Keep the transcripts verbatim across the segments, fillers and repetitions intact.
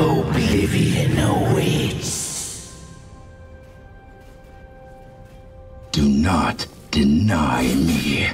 Oblivion awaits. Do not deny me.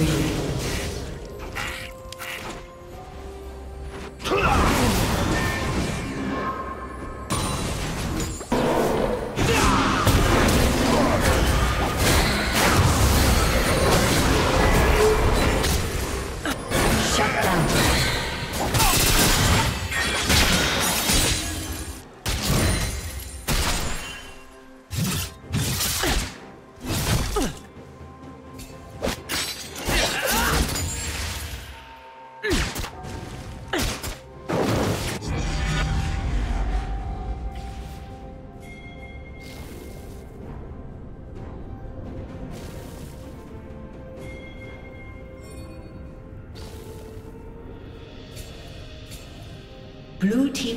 spree. Blue team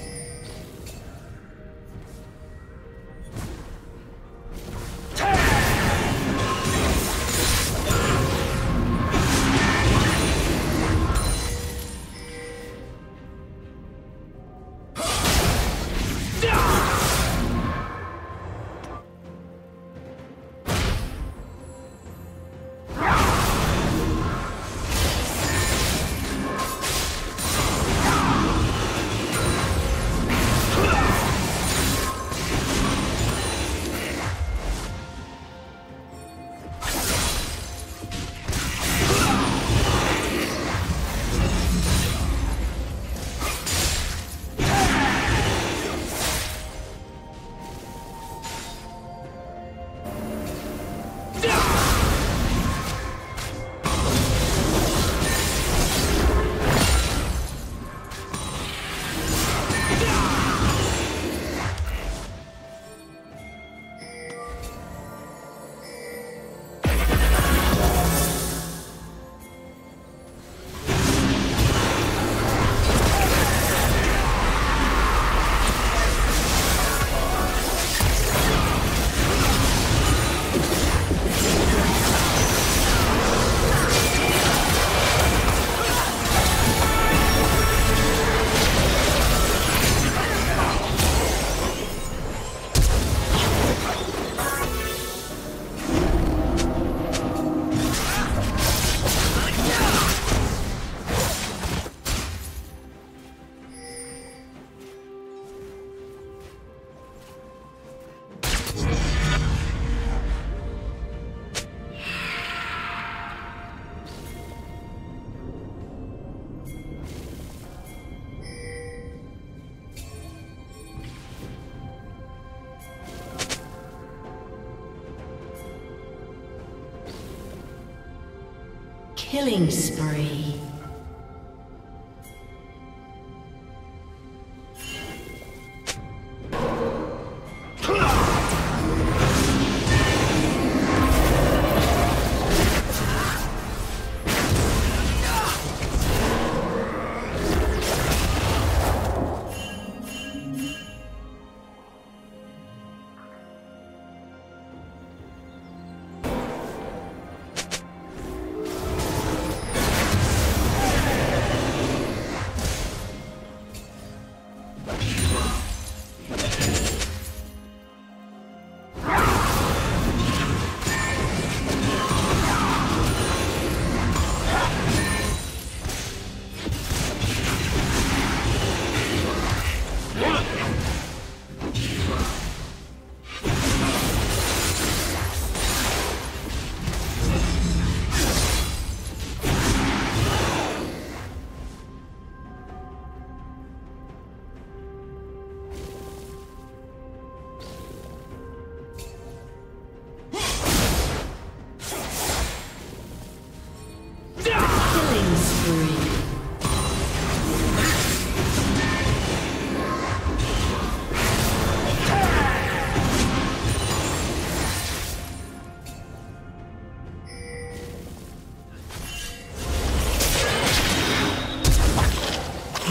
Killing spree.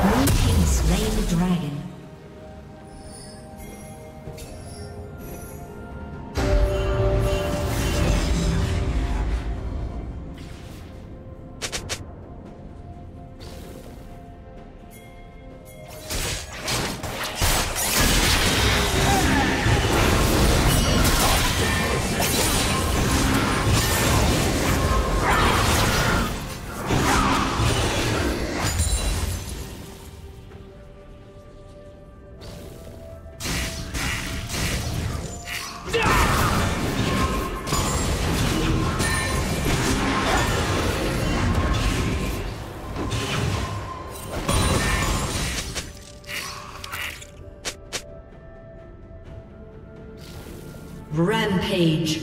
Blue team slain the dragon. Page.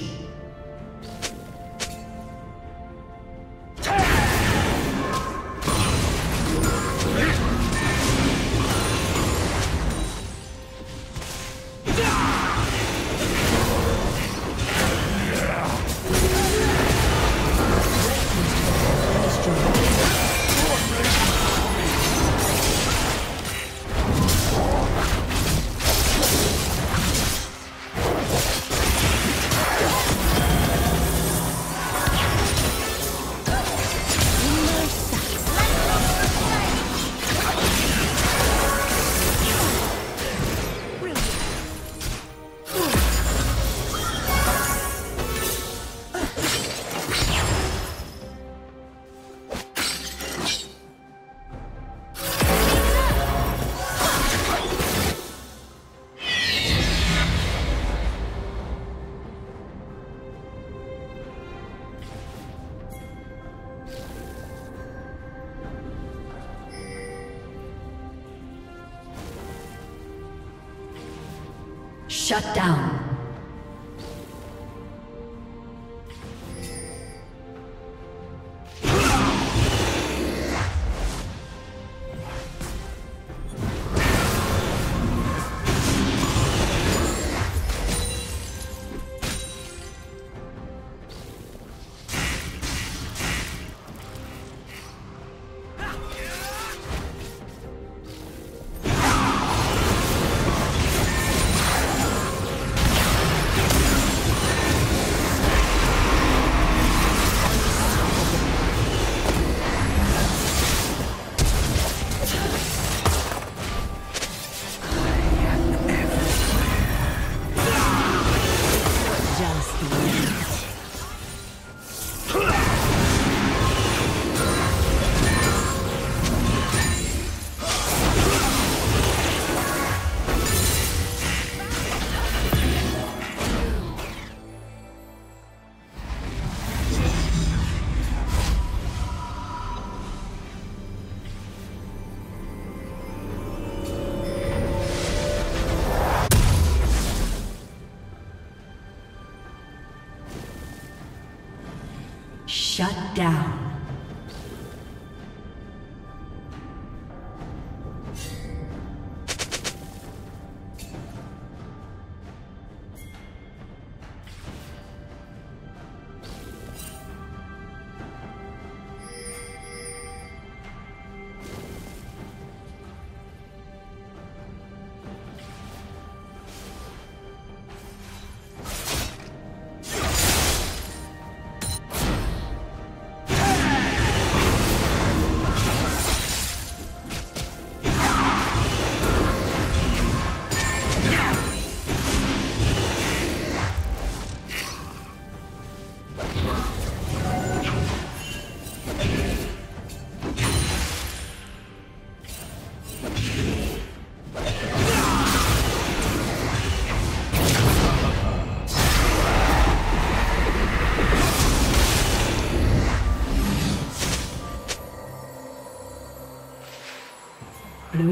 Shut down. Shut down. Blue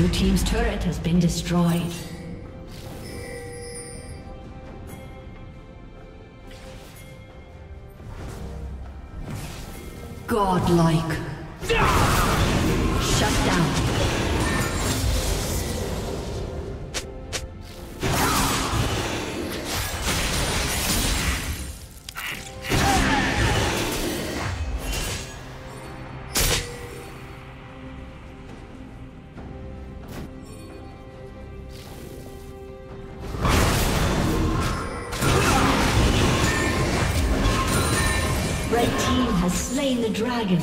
Blue team's turret has been destroyed. Godlike. Shut down. Slain the dragon.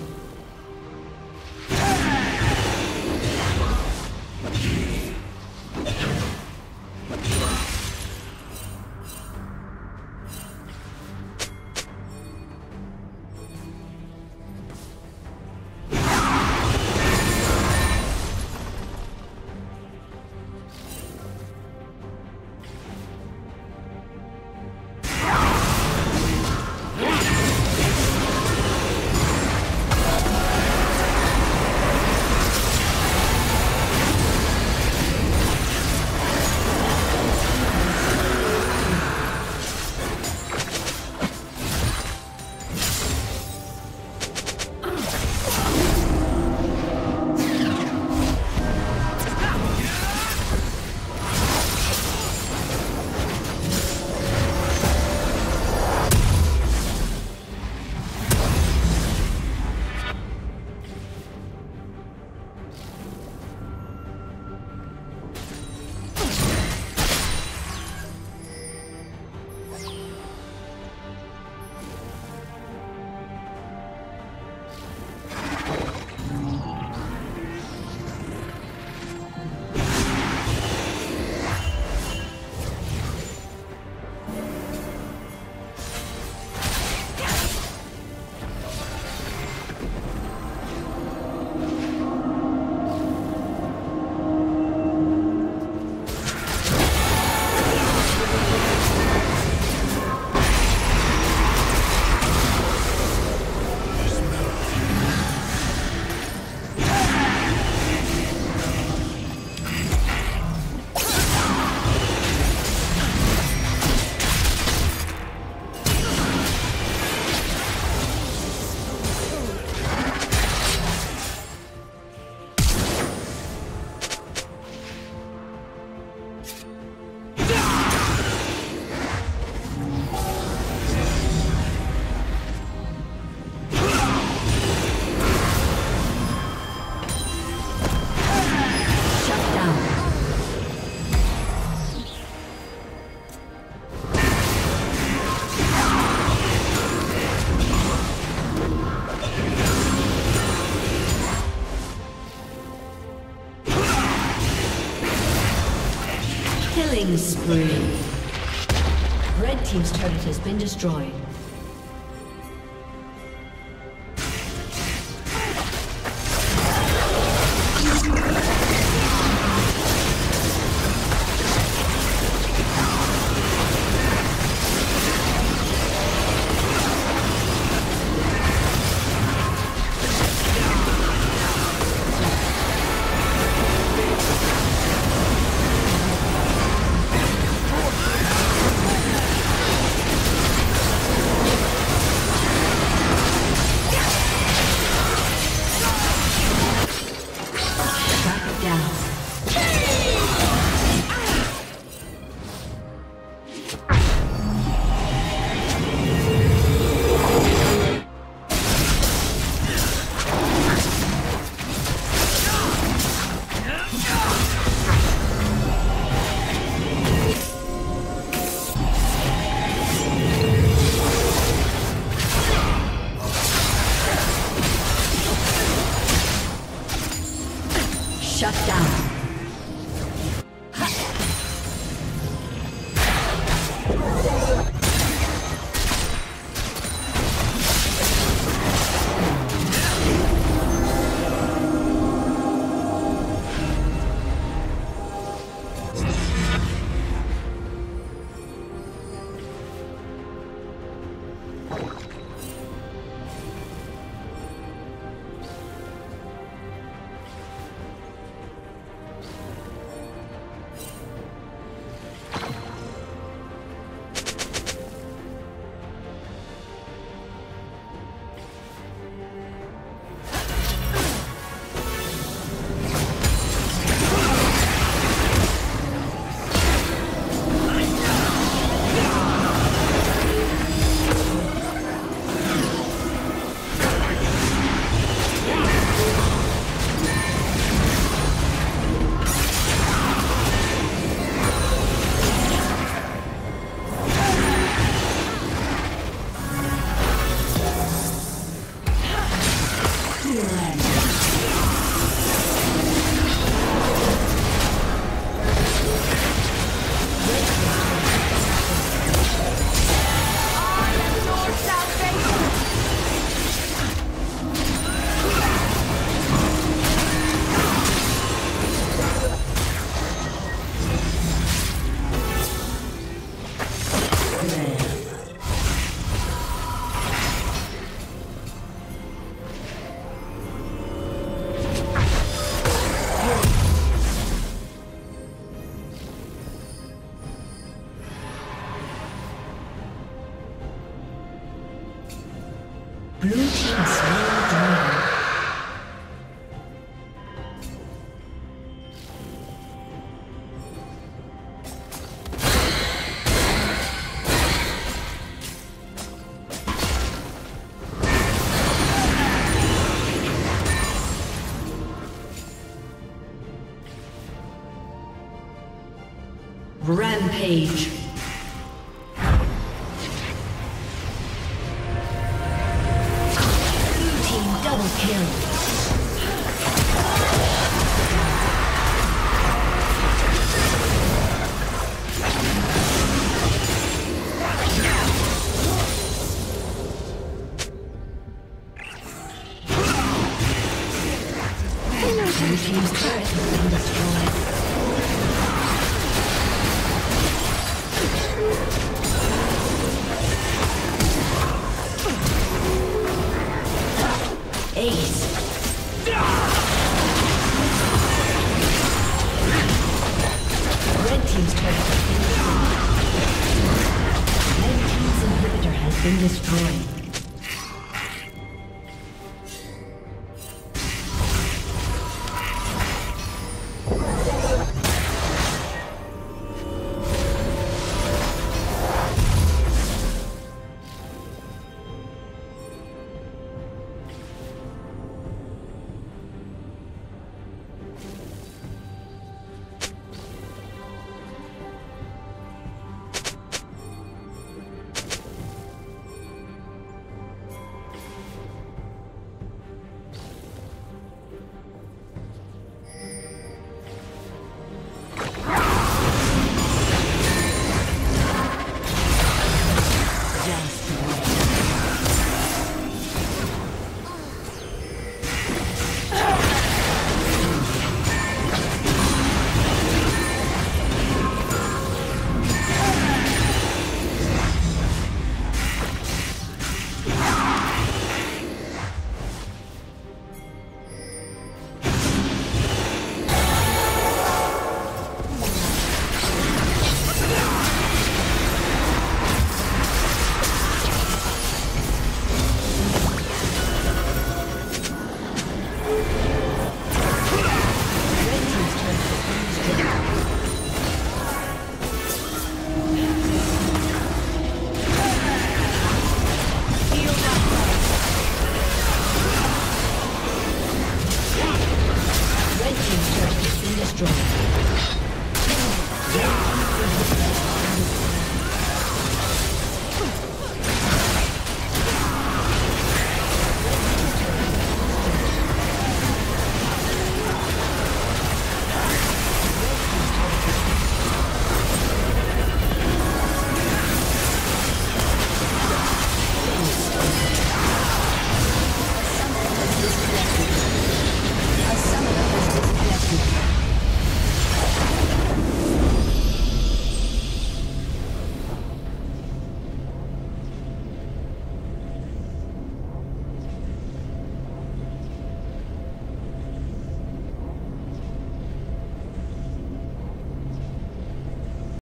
Spree. Red team's turret has been destroyed. Blue team slain dragon. Rampage. Destroyed.